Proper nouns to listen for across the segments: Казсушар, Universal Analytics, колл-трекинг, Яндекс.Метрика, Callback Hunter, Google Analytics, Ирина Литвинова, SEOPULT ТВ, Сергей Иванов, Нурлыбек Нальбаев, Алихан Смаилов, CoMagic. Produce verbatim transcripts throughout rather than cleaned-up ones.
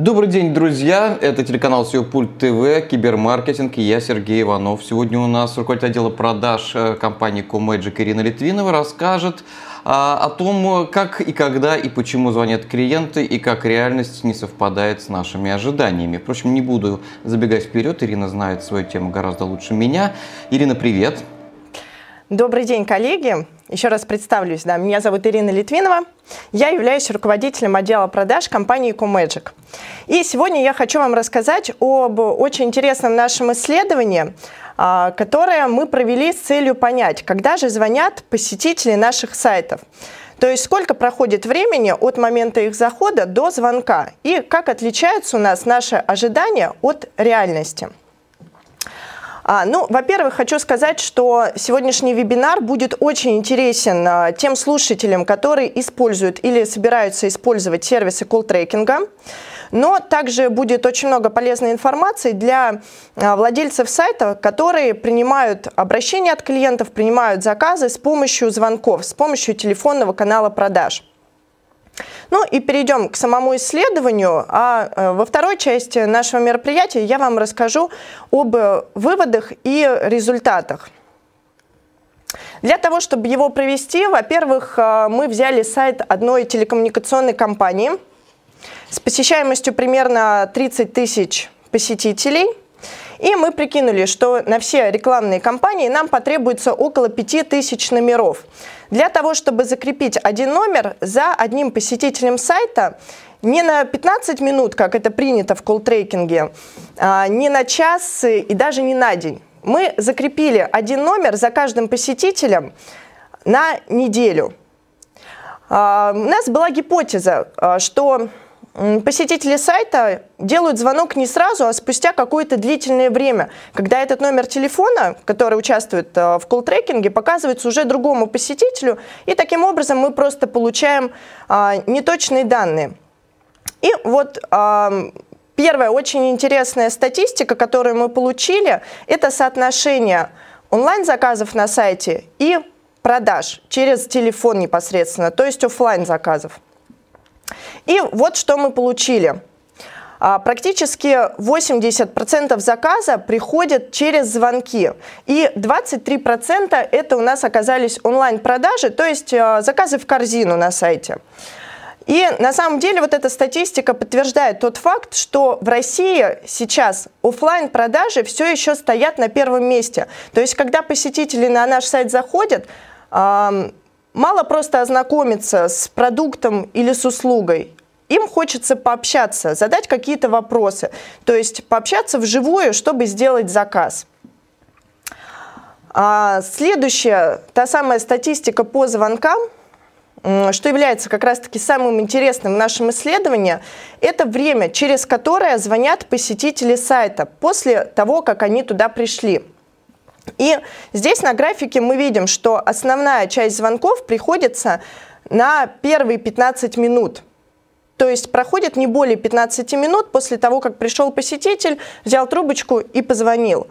Добрый день, друзья! Это телеканал SEOPULT ТВ, кибермаркетинг, и я Сергей Иванов. Сегодня у нас руководитель отдела продаж компании CoMagic Ирина Литвинова расскажет а, о том, как и когда и почему звонят клиенты, и как реальность не совпадает с нашими ожиданиями. Впрочем, не буду забегать вперед, Ирина знает свою тему гораздо лучше меня. Ирина, привет! Добрый день, коллеги! Еще раз представлюсь, да, меня зовут Ирина Литвинова, я являюсь руководителем отдела продаж компании CoMagic. И сегодня я хочу вам рассказать об очень интересном нашем исследовании, которое мы провели с целью понять, когда же звонят посетители наших сайтов. То есть сколько проходит времени от момента их захода до звонка и как отличаются у нас наши ожидания от реальности. А, ну, во-первых, хочу сказать, что сегодняшний вебинар будет очень интересен а, тем слушателям, которые используют или собираются использовать сервисы колл-трекинга, но также будет очень много полезной информации для а, владельцев сайта, которые принимают обращения от клиентов, принимают заказы с помощью звонков, с помощью телефонного канала продаж. Ну и перейдем к самому исследованию, а во второй части нашего мероприятия я вам расскажу об выводах и результатах. Для того, чтобы его провести, во-первых, мы взяли сайт одной телекоммуникационной компании с посещаемостью примерно тридцать тысяч посетителей. И мы прикинули, что на все рекламные кампании нам потребуется около пяти тысяч номеров. Для того, чтобы закрепить один номер за одним посетителем сайта не на пятнадцать минут, как это принято в колл-трекинге, не на час и даже не на день. Мы закрепили один номер за каждым посетителем на неделю. У нас была гипотеза, что посетители сайта делают звонок не сразу, а спустя какое-то длительное время, когда этот номер телефона, который участвует в колл-трекинге, показывается уже другому посетителю, и таким образом мы просто получаем а, неточные данные. И вот а, первая очень интересная статистика, которую мы получили, это соотношение онлайн-заказов на сайте и продаж через телефон непосредственно, то есть офлайн-заказов. И вот что мы получили. Практически восемьдесят процентов заказа приходят через звонки, и двадцать три процента это у нас оказались онлайн-продажи, то есть заказы в корзину на сайте. И на самом деле вот эта статистика подтверждает тот факт, что в России сейчас офлайн-продажи все еще стоят на первом месте. То есть когда посетители на наш сайт заходят, мало просто ознакомиться с продуктом или с услугой. Им хочется пообщаться, задать какие-то вопросы, то есть пообщаться вживую, чтобы сделать заказ. А следующая, та самая статистика по звонкам, что является как раз-таки самым интересным в нашем исследовании, это время, через которое звонят посетители сайта после того, как они туда пришли. И здесь на графике мы видим, что основная часть звонков приходится на первые пятнадцать минут. То есть проходит не более пятнадцати минут после того, как пришел посетитель, взял трубочку и позвонил.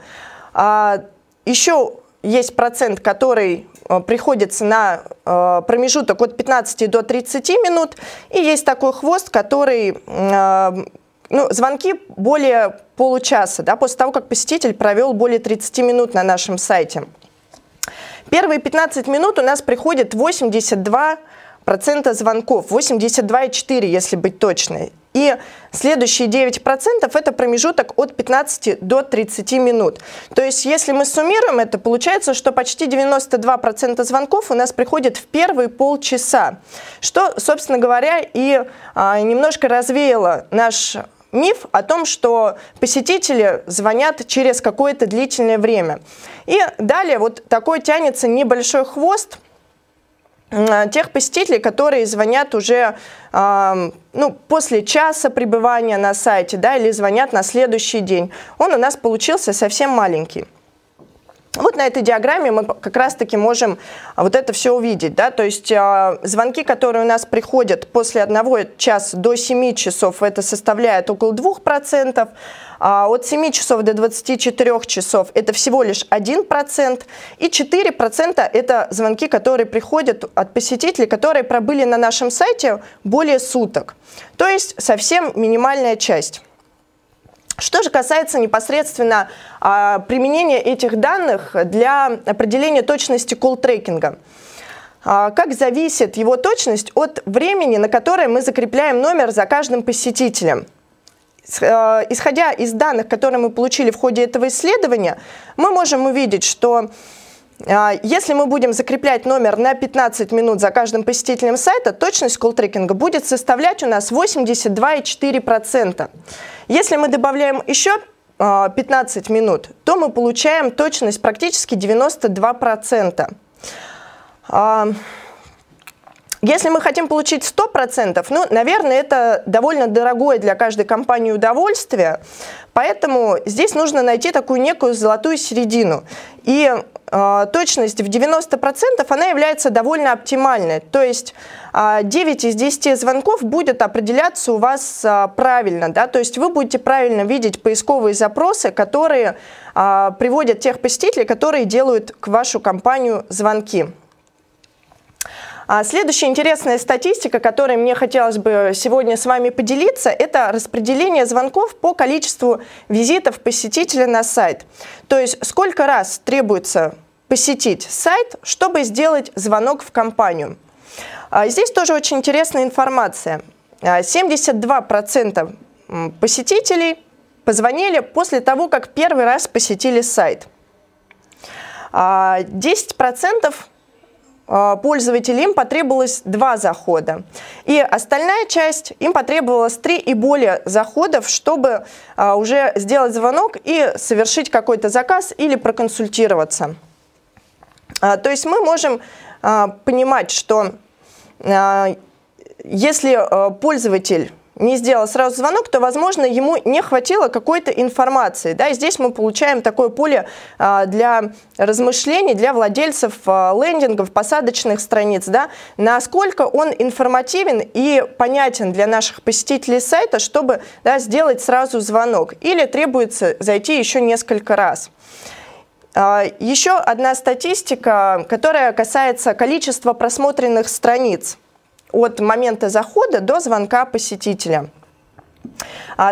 А, еще есть процент, который приходится на промежуток от пятнадцати до тридцати минут. И есть такой хвост, который... Ну, звонки более получаса, да, после того, как посетитель провел более тридцати минут на нашем сайте. Первые пятнадцать минут у нас приходит восемьдесят два процента звонков, восемьдесят два и четыре десятых процента, если быть точной. И следующие девять процентов это промежуток от пятнадцати до тридцати минут. То есть, если мы суммируем это, получается, что почти девяносто два процента звонков у нас приходит в первые полчаса, что, собственно говоря, и а, немножко развеяло наш миф о том, что посетители звонят через какое-то длительное время. И далее вот такой тянется небольшой хвост тех посетителей, которые звонят уже э, ну, после часа пребывания на сайте, да, или звонят на следующий день. Он у нас получился совсем маленький. Вот на этой диаграмме мы как раз-таки можем вот это все увидеть, да, то есть э, звонки, которые у нас приходят после одного часа до семи часов, это составляет около двух процентов, а от семи часов до двадцати четырёх часов это всего лишь один процент, и четыре процента это звонки, которые приходят от посетителей, которые пробыли на нашем сайте более суток, то есть совсем минимальная часть. Что же касается непосредственно а, применения этих данных для определения точности колл-трекинга. А, как зависит его точность от времени, на которое мы закрепляем номер за каждым посетителем. С, а, исходя из данных, которые мы получили в ходе этого исследования, мы можем увидеть, что а, если мы будем закреплять номер на пятнадцать минут за каждым посетителем сайта, точность колл-трекинга будет составлять у нас восемьдесят два и четыре десятых процента. Если мы добавляем еще пятнадцать минут, то мы получаем точность практически девяносто два процента. Если мы хотим получить сто процентов, ну, наверное, это довольно дорогое для каждой компании удовольствие, поэтому здесь нужно найти такую некую золотую середину. И э, точность в девяносто процентов, она является довольно оптимальной, то есть э, девять из десяти звонков будет определяться у вас э, правильно, да? То есть вы будете правильно видеть поисковые запросы, которые э, приводят тех посетителей, которые делают к вашу компанию звонки. Следующая интересная статистика, которой мне хотелось бы сегодня с вами поделиться, это распределение звонков по количеству визитов посетителя на сайт. То есть сколько раз требуется посетить сайт, чтобы сделать звонок в компанию. Здесь тоже очень интересная информация. семьдесят два процента посетителей позвонили после того, как первый раз посетили сайт. десять процентов пользователям им потребовалось два захода. И остальная часть, им потребовалось три и более заходов, чтобы уже сделать звонок и совершить какой-то заказ или проконсультироваться. То есть мы можем понимать, что если пользователь не сделал сразу звонок, то, возможно, ему не хватило какой-то информации. Да? И здесь мы получаем такое поле а, для размышлений, для владельцев а, лендингов, посадочных страниц. Да? Насколько он информативен и понятен для наших посетителей сайта, чтобы, да, сделать сразу звонок. Или требуется зайти еще несколько раз. А, еще одна статистика, которая касается количества просмотренных страниц от момента захода до звонка посетителя.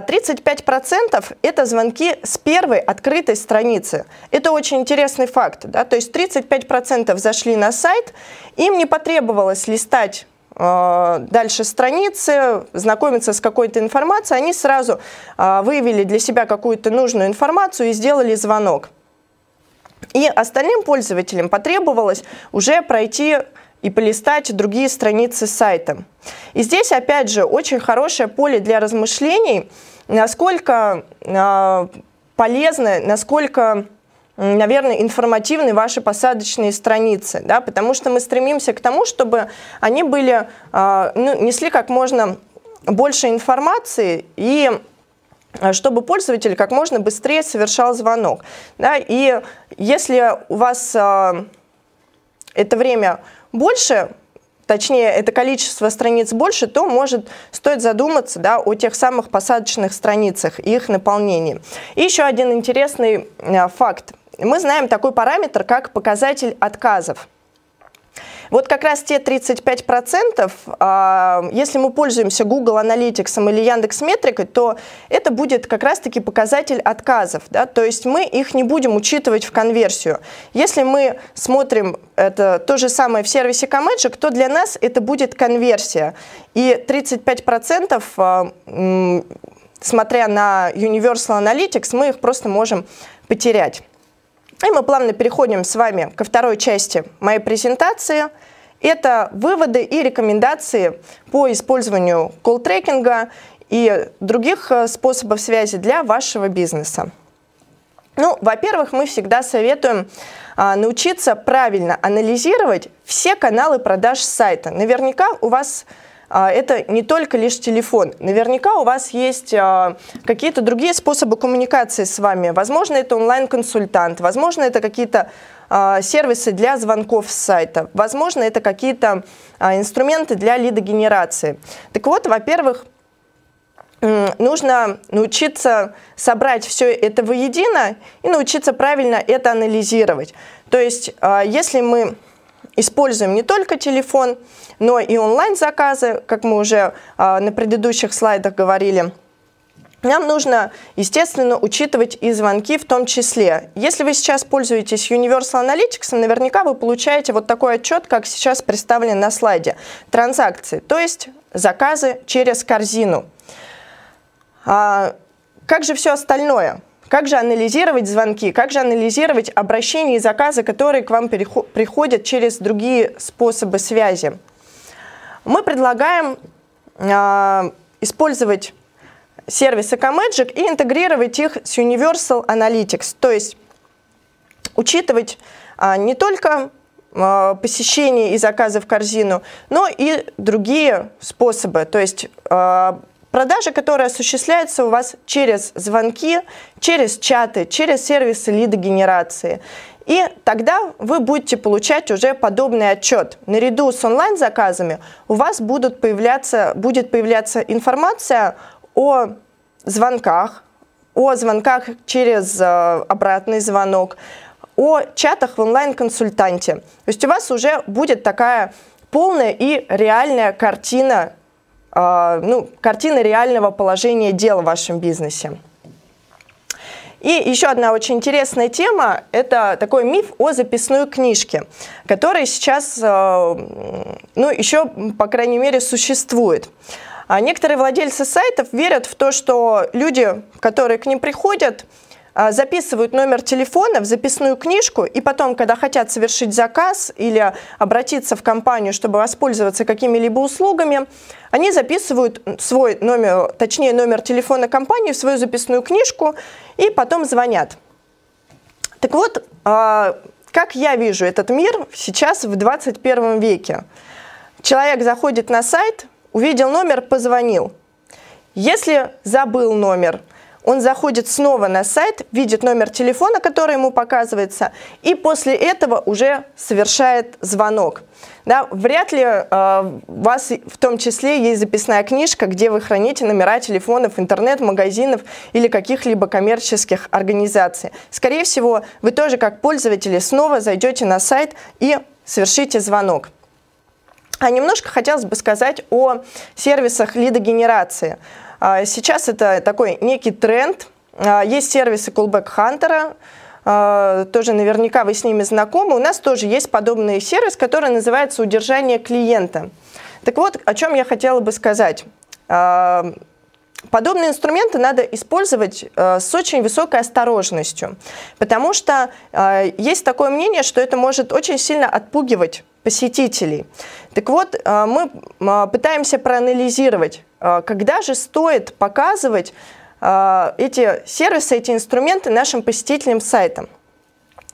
тридцать пять процентов это звонки с первой открытой страницы. Это очень интересный факт, да? То есть тридцать пять процентов зашли на сайт, им не потребовалось листать э, дальше страницы, знакомиться с какой-то информацией, они сразу э, выявили для себя какую-то нужную информацию и сделали звонок. И остальным пользователям потребовалось уже пройти и полистать другие страницы сайта. И здесь, опять же, очень хорошее поле для размышлений, насколько э, полезны, насколько, наверное, информативны ваши посадочные страницы, да? Потому что мы стремимся к тому, чтобы они были, э, ну, несли как можно больше информации и чтобы пользователь как можно быстрее совершал звонок. Да? И если у вас э, это время больше, точнее, это количество страниц больше, то может стоит задуматься, да, о тех самых посадочных страницах и их наполнении. И еще один интересный э, факт. Мы знаем такой параметр, как показатель отказов. Вот как раз те тридцать пять процентов, э, если мы пользуемся Google Analytics или Яндекс.Метрикой, то это будет как раз-таки показатель отказов, да? То есть мы их не будем учитывать в конверсию. Если мы смотрим это то же самое в сервисе CoMagic, то для нас это будет конверсия. И тридцать пять процентов, э, смотря на Universal Analytics, мы их просто можем потерять. И мы плавно переходим с вами ко второй части моей презентации. Это выводы и рекомендации по использованию колл-трекинга и других способов связи для вашего бизнеса. Ну, во-первых, мы всегда советуем а, научиться правильно анализировать все каналы продаж сайта. Наверняка у вас это не только лишь телефон. Наверняка у вас есть какие-то другие способы коммуникации с вами. Возможно, это онлайн-консультант, возможно, это какие-то сервисы для звонков с сайта, возможно, это какие-то инструменты для лидогенерации. Так вот, во-первых, нужно научиться собрать все это воедино и научиться правильно это анализировать. То есть, если мы используем не только телефон, но и онлайн-заказы, как мы уже на предыдущих слайдах говорили, нам нужно, естественно, учитывать и звонки в том числе. Если вы сейчас пользуетесь Universal Analytics, наверняка вы получаете вот такой отчет, как сейчас представлен на слайде. Транзакции, то есть заказы через корзину. А как же все остальное? Как же анализировать звонки? Как же анализировать обращения и заказы, которые к вам приходят через другие способы связи? Мы предлагаем а, использовать сервисы CoMagic и интегрировать их с Universal Analytics. То есть учитывать а, не только а, посещение и заказы в корзину, но и другие способы. То есть а, продажи, которые осуществляются у вас через звонки, через чаты, через сервисы лидогенерации. И тогда вы будете получать уже подобный отчет. Наряду с онлайн-заказами у вас будут появляться, будет появляться информация о звонках, о звонках через обратный звонок, о чатах в онлайн-консультанте. То есть у вас уже будет такая полная и реальная картина, ну, картина реального положения дел в вашем бизнесе. И еще одна очень интересная тема – это такой миф о записной книжке, который сейчас, ну, еще, по крайней мере, существует. А некоторые владельцы сайтов верят в то, что люди, которые к ним приходят, записывают номер телефона в записную книжку, и потом, когда хотят совершить заказ или обратиться в компанию, чтобы воспользоваться какими-либо услугами, они записывают свой номер, точнее номер телефона компании в свою записную книжку и потом звонят. Так вот, как я вижу этот мир сейчас в двадцать первом веке? Человек заходит на сайт, увидел номер, позвонил. Если забыл номер, он заходит снова на сайт, видит номер телефона, который ему показывается, и после этого уже совершает звонок. Да, вряд ли э, у вас в том числе есть записная книжка, где вы храните номера телефонов, интернет-магазинов или каких-либо коммерческих организаций. Скорее всего, вы тоже как пользователи снова зайдете на сайт и совершите звонок. А немножко хотелось бы сказать о сервисах лидогенерации. Сейчас это такой некий тренд. Есть сервисы Callback Hunter, тоже наверняка вы с ними знакомы. У нас тоже есть подобный сервис, который называется «Удержание клиента». Так вот, о чем я хотела бы сказать. Подобные инструменты надо использовать с очень высокой осторожностью, потому что есть такое мнение, что это может очень сильно отпугивать посетителей. Так вот, мы пытаемся проанализировать, когда же стоит показывать эти сервисы, эти инструменты нашим посетителям сайта.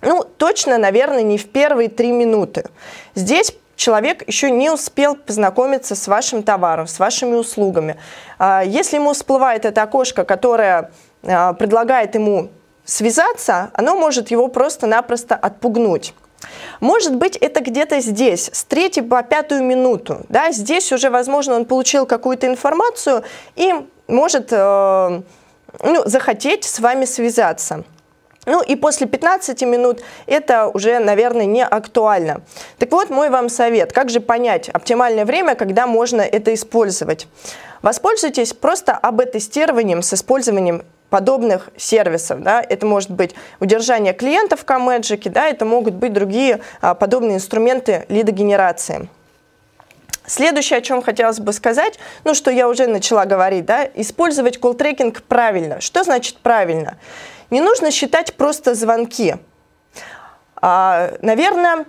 Ну, точно, наверное, не в первые три минуты. Здесь человек еще не успел познакомиться с вашим товаром, с вашими услугами. Если ему всплывает это окошко, которое предлагает ему связаться, оно может его просто-напросто отпугнуть. Может быть, это где-то здесь, с третьей по пятую минуту. Да? Здесь уже, возможно, он получил какую-то информацию и может э, ну, захотеть с вами связаться. Ну и после пятнадцати минут это уже, наверное, не актуально. Так вот, мой вам совет. Как же понять оптимальное время, когда можно это использовать? Воспользуйтесь просто эй би тестированием с использованием подобных сервисов. Да? Это может быть удержание клиентов в CoMagic, да? Это могут быть другие а, подобные инструменты лидогенерации. Следующее, о чем хотелось бы сказать, ну, что я уже начала говорить, да? Использовать колл-трекинг правильно. Что значит правильно? Не нужно считать просто звонки. А, наверное,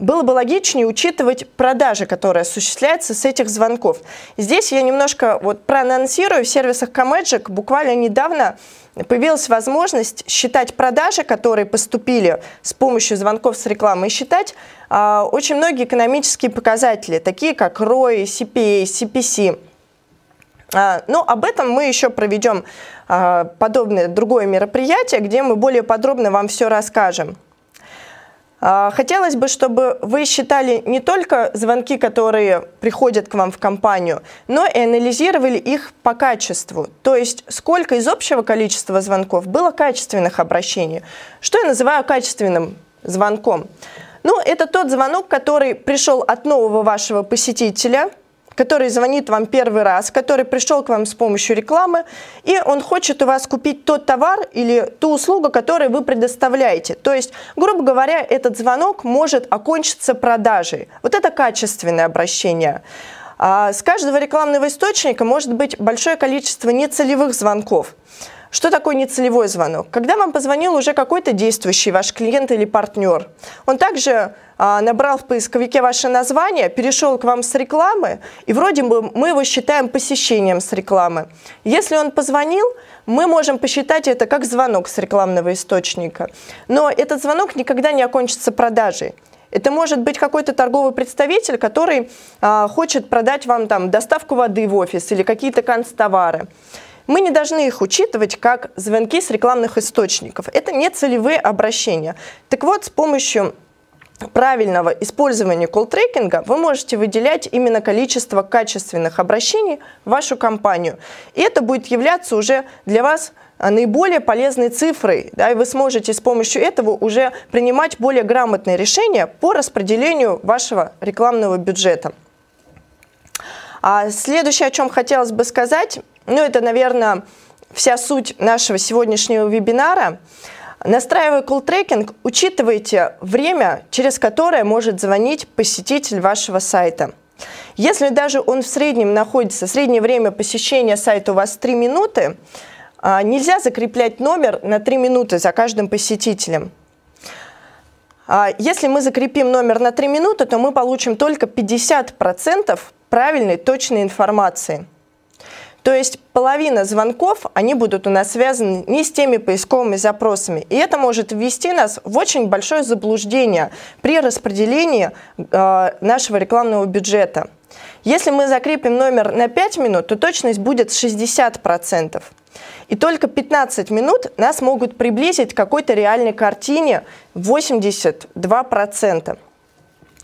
было бы логичнее учитывать продажи, которые осуществляются с этих звонков. Здесь я немножко вот проанонсирую. В сервисах CoMagic буквально недавно появилась возможность считать продажи, которые поступили с помощью звонков с рекламы, и считать э, очень многие экономические показатели, такие как рой, си пи эй, си пи си. Э, но об этом мы еще проведем э, подобное другое мероприятие, где мы более подробно вам все расскажем. Хотелось бы, чтобы вы считали не только звонки, которые приходят к вам в компанию, но и анализировали их по качеству. То есть, сколько из общего количества звонков было качественных обращений. Что я называю качественным звонком? Ну, это тот звонок, который пришел от нового вашего посетителя, который звонит вам первый раз, который пришел к вам с помощью рекламы, и он хочет у вас купить тот товар или ту услугу, которую вы предоставляете. То есть, грубо говоря, этот звонок может окончиться продажей. Вот это качественное обращение. А с каждого рекламного источника может быть большое количество нецелевых звонков. Что такое нецелевой звонок? Когда вам позвонил уже какой-то действующий ваш клиент или партнер, он также а, набрал в поисковике ваше название, перешел к вам с рекламы, и вроде бы мы его считаем посещением с рекламы. Если он позвонил, мы можем посчитать это как звонок с рекламного источника. Но этот звонок никогда не окончится продажей. Это может быть какой-то торговый представитель, который а, хочет продать вам там доставку воды в офис или какие-то канцтовары. Мы не должны их учитывать как звонки с рекламных источников. Это не целевые обращения. Так вот, с помощью правильного использования колл-трекинга вы можете выделять именно количество качественных обращений в вашу компанию. И это будет являться уже для вас наиболее полезной цифрой. Да, и вы сможете с помощью этого уже принимать более грамотные решения по распределению вашего рекламного бюджета. А следующее, о чем хотелось бы сказать, ну это, наверное, вся суть нашего сегодняшнего вебинара. Настраивая колл-трекинг, учитывайте время, через которое может звонить посетитель вашего сайта. Если даже он в среднем находится, среднее время посещения сайта у вас три минуты, нельзя закреплять номер на три минуты за каждым посетителем. Если мы закрепим номер на три минуты, то мы получим только пятьдесят процентов правильной, точной информации. То есть половина звонков, они будут у нас связаны не с теми поисковыми запросами. И это может ввести нас в очень большое заблуждение при распределении э, нашего рекламного бюджета. Если мы закрепим номер на пять минут, то точность будет шестьдесят процентов. И только пятнадцать минут нас могут приблизить к какой-то реальной картине восемьдесят два процента.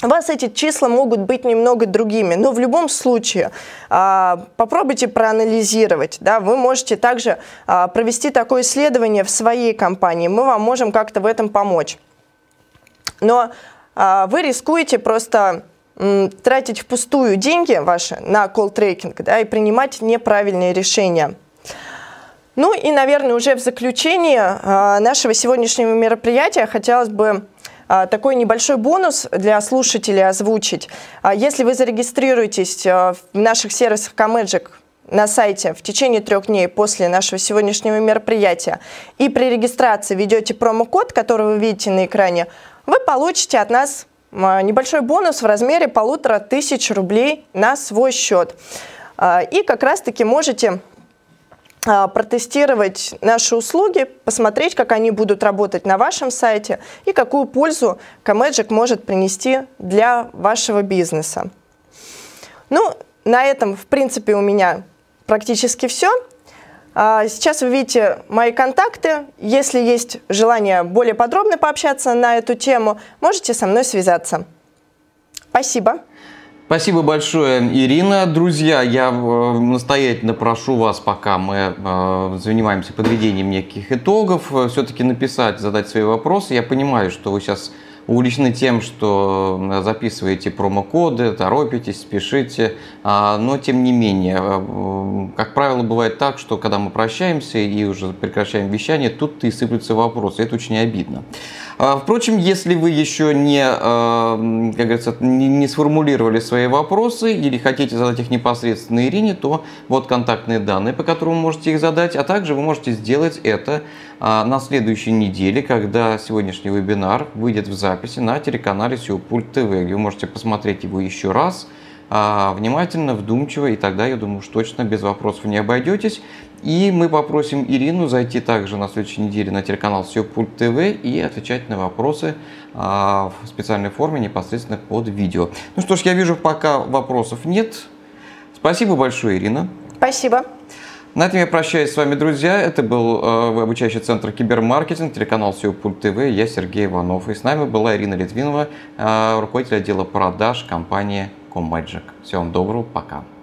У вас эти числа могут быть немного другими, но в любом случае а, попробуйте проанализировать. Да, вы можете также а, провести такое исследование в своей компании, мы вам можем как-то в этом помочь. Но а, вы рискуете просто м, тратить впустую деньги ваши на колл-трекинг, да, и принимать неправильные решения. Ну и, наверное, уже в заключении а, нашего сегодняшнего мероприятия хотелось бы такой небольшой бонус для слушателей озвучить. Если вы зарегистрируетесь в наших сервисах CoMagic на сайте в течение трех дней после нашего сегодняшнего мероприятия и при регистрации введете промокод, который вы видите на экране, вы получите от нас небольшой бонус в размере полутора тысяч рублей на свой счет. И как раз-таки можете протестировать наши услуги, посмотреть, как они будут работать на вашем сайте и какую пользу CoMagic может принести для вашего бизнеса. Ну, на этом, в принципе, у меня практически все. Сейчас вы видите мои контакты. Если есть желание более подробно пообщаться на эту тему, можете со мной связаться. Спасибо. Спасибо большое, Ирина. Друзья, я настоятельно прошу вас, пока мы занимаемся подведением неких итогов, все-таки написать, задать свои вопросы. Я понимаю, что вы сейчас увлечены тем, что записываете промокоды, торопитесь, спешите, но тем не менее, как правило, бывает так, что когда мы прощаемся и уже прекращаем вещание, тут-то и сыплются вопросы, это очень обидно. Впрочем, если вы еще не, как говорится, не сформулировали свои вопросы или хотите задать их непосредственно Ирине, то вот контактные данные, по которым вы можете их задать, а также вы можете сделать это на следующей неделе, когда сегодняшний вебинар выйдет в записи на телеканале SEOPULT ТВ, где вы можете посмотреть его еще раз, внимательно, вдумчиво, и тогда, я думаю, уж точно без вопросов не обойдетесь. И мы попросим Ирину зайти также на следующей неделе на телеканал SEOPULT ТВ и отвечать на вопросы в специальной форме непосредственно под видео. Ну что ж, я вижу, пока вопросов нет. Спасибо большое, Ирина. Спасибо. На этом я прощаюсь с вами, друзья. Это был э, обучающий центр кибермаркетинг, телеканал SEOPULT ТВ. Я Сергей Иванов. И с нами была Ирина Литвинова, э, руководитель отдела продаж компании CoMagic. Всего вам доброго, пока.